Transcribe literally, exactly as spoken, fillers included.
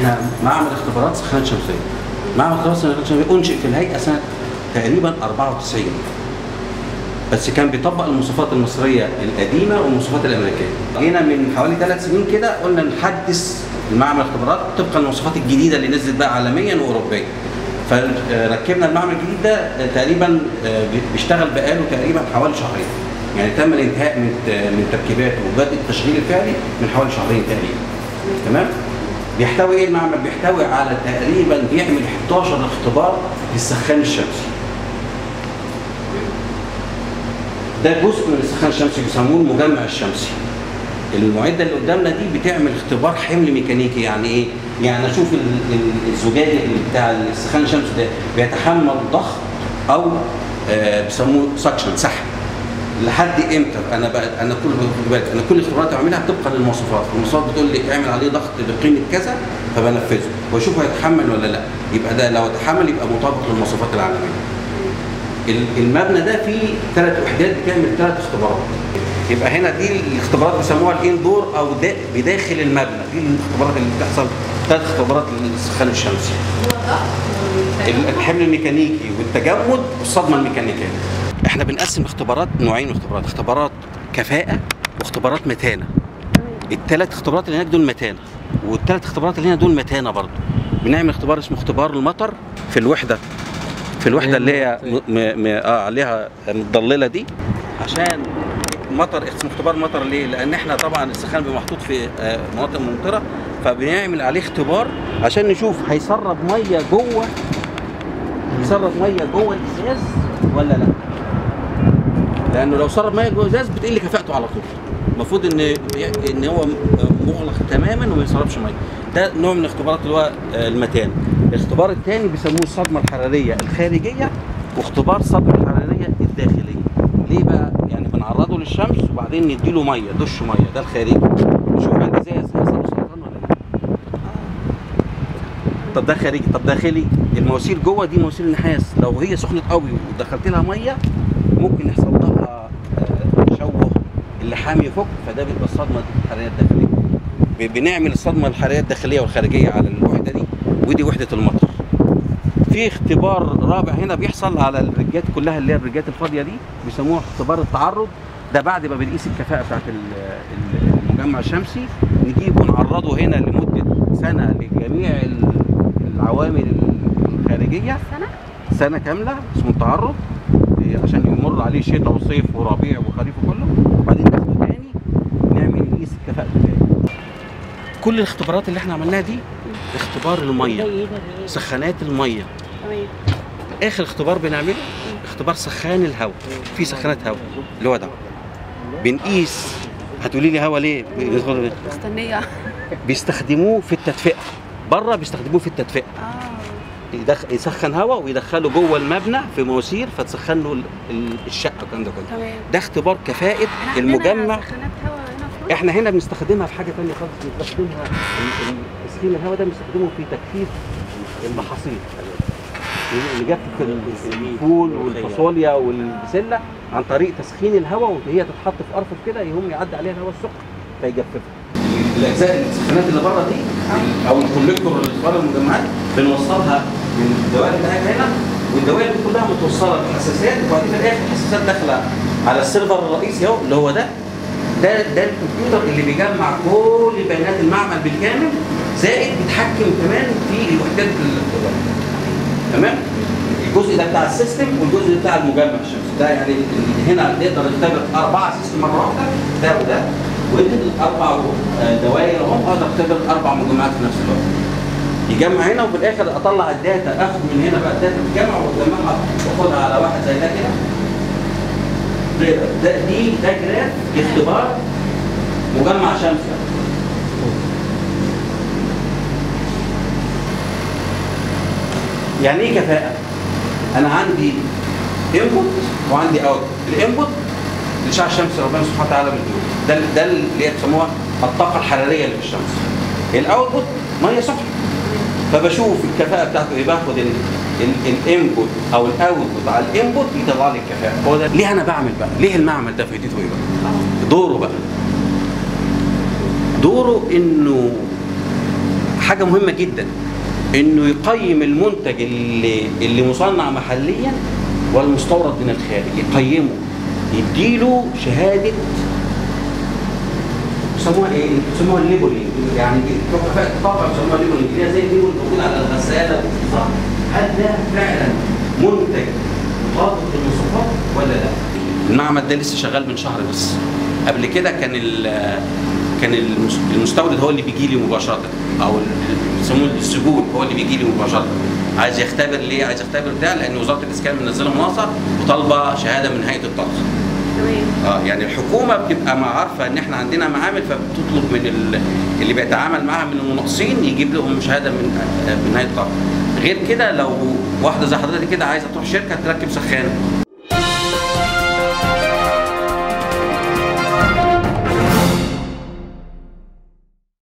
احنا معمل اختبارات السخان الشمسية، معمل اختبارات السخان الشمسية انشئ في الهيئة سنة تقريبا أربعة وتسعين، بس كان بيطبق المواصفات المصرية القديمة والمواصفات الأمريكية. جينا من حوالي ثلاث سنين كده قلنا نحدث المعمل اختبارات طبقا للمواصفات الجديدة اللي نزلت بقى عالميا وأوروبيا. فركبنا المعمل الجديد ده تقريبا بيشتغل بقاله تقريبا حوالي شهرين، يعني تم الانتهاء من من تركيباته وبدء التشغيل الفعلي من حوالي شهرين تقريبا. تمام؟ بيحتوي ايه المعمل؟ بيحتوي على تقريبا بيعمل إحدى عشر اختبار للسخان الشمسي. ده جزء من السخان الشمسي بيسموه المجمع الشمسي. المعده اللي قدامنا دي بتعمل اختبار حمل ميكانيكي. يعني ايه؟ يعني اشوف الزجاج بتاع السخان الشمسي ده بيتحمل ضغط او آه بيسموه سكشن، سحب، لحد امتى؟ انا بقى انا كل انا كل اختبارات بعملها طبقا للمواصفات، المواصفات بتقول لي اعمل عليه ضغط بقيمه كذا فبنفذه واشوف هيتحمل ولا لا، يبقى ده لو اتحمل يبقى مطابق للمواصفات العالميه. المبنى ده فيه ثلاث وحدات بتعمل ثلاث اختبارات. يبقى هنا دي الاختبارات بيسموها الاندور او بداخل المبنى، دي الاختبارات اللي بتحصل ثلاث اختبارات للسخان الشمسي. الحمل الميكانيكي والتجمد والصدمه الميكانيكيه. احنا بنقسم اختبارات نوعين من الاختبارات، اختبارات كفاءه واختبارات متانه. الثلاث اختبارات اللي هناك دول متانه، والثلاث اختبارات اللي هنا دول متانه برضه. بنعمل اختبار اسمه اختبار المطر في الوحده في الوحده اللي هي اه عليها متضلله دي، عشان مطر اسمه اختبار مطر. ليه؟ لان احنا طبعا السخان بمحطوط في آه مناطق ممطره، فبنعمل عليه اختبار عشان نشوف هيسرب ميه جوه هيسرب ميه جوه الازاز ولا لا، لانه لو سرب ميه جوه الازاز بتقل كفاءته على طول. المفروض ان ان هو مغلق تماما وما يسربش ميه. ده نوع من اختبارات اللي هو المتان. الاختبار الثاني بيسموه الصدمه الحراريه الخارجيه واختبار الصدمه الحراريه الداخليه. ليه بقى؟ يعني بنعرضه للشمس وبعدين نديله ميه، دش ميه، ده الخارجي، نشوف على الازاز هيحصل سرطان ولا لا. طب ده خارجي، طب داخلي. المواسير جوه دي مواسير النحاس، لو هي سخنت قوي ودخلت لها ميه ممكن يحصل لها تشوه، اللحام يفك، فده بيبقى الصدمه الحراريه الداخليه. بنعمل الصدمه الحراريه الداخليه والخارجيه على الوحده دي، ودي وحده المطر. في اختبار رابع هنا بيحصل على الرجات كلها اللي هي الرجات الفاضيه دي، بيسموها اختبار التعرض. ده بعد ما بنقيس الكفاءه بتاعت المجمع الشمسي نجيبه ونعرضه هنا لمده سنه لجميع العوامل الخارجيه، سنه سنه كامله اسمه التعرض، عشان يمر عليه شتاء وصيف وربيع وخريف وكله، وبعدين ناخده تاني نعمل نقيس الكفاءه تاني. كل الاختبارات اللي احنا عملناها دي اختبار الميه، سخانات الميه. اخر اختبار بنعمله اختبار سخان الهواء. في سخانات هواء اللي هو ده بنقيس. هتقولي لي هواء ليه؟ مستنيه. بيستخدموه في التدفئه، بره بيستخدموه في التدفئه. اه يسخن هواء ويدخله جوه المبنى في مواسير فتسخن له الشقه والكلام ده كله. ده اختبار كفاءه المجمع. احنا هنا بنستخدمها في حاجه ثانيه خالص، بنستخدمها تسخين الهواء ده بنستخدمه في تجفيف المحاصيل اللي جت الفول والفاصوليا والبسله، عن طريق تسخين الهواء وهي تتحط في ارفف كده يقوم يعدي عليها الهواء السخن فيجففها. الاجزاء السخانات اللي بره دي او الكوليكتور اللي بره المجمعات بنوصلها من الدوائر بتاعتها هنا، والدوائر دي كلها متوصله بحساسات، وبعدين في الاخر الحساسات داخله على السيرفر الرئيسي اهو اللي هو ده. ده ده الكمبيوتر اللي بيجمع كل بيانات المعمل بالكامل، زائد بيتحكم كمان في الوحدات الاختبار. تمام؟ الجزء ده بتاع السيستم والجزء بتاع المجمع الشمسي، ده يعني هنا نقدر نختبر أربعة سيستم مرة واحدة، ده وده، والأربع دوائر أهو أقدر أختبر أربع مجمعات في نفس الوقت. يجمع هنا وفي الآخر أطلع الداتا، آخد من هنا بقى الداتا تتجمع وأجمعها وآخدها على واحد زي ده كده. ده دي ده جراف اختبار مجمع شمسي. يعني ايه كفاءة؟ أنا عندي انبوت وعندي اوتبوت، الانبوت الإشعاع الشمسي ربنا سبحانه وتعالى بيديهولي، ده ده اللي بيسموها الطاقة الحرارية اللي في الشمس. الاوتبوت مية سخنة، فبشوف الكفاءة بتاعته إيه، باخد الانبوت أو الاوتبوت على الانبوت يطلع لي الكفاءة، هو ده. ليه أنا بعمل بقى؟ ليه المعمل ده فايدته إيه بقى؟ دوره بقى دوره إنه حاجه مهمه جدا، انه يقيم المنتج اللي اللي مصنع محليا والمستورد من الخارج، يقيمه، يديله شهاده بيسموها ايه؟ بيسموها الليبلنج، يعني طبعا بيسموها الليبلنج، هي زي الليبل موجود على الغساله صح؟ هل ده فعلا منتج مطابق للمواصفات ولا لا؟ المعمل ده لسه شغال من شهر بس، قبل كده كان كان المستورد هو اللي بيجي لي مباشره، او بيسموه السجون هو اللي بيجي لي مباشره، عايز يختبر ليه؟ عايز يختبر ده لان وزاره الاسكان منزله مناصه وطالبه شهاده من هيئه الطقس. اه يعني الحكومه بتبقى ما عارفه ان احنا عندنا معامل، فبتطلب من اللي بيتعامل معاها من المناقصين يجيب لهم شهاده من من هيئه الطقس. غير كده لو واحده زي حضرتك كده عايزه تروح شركه تركب سخان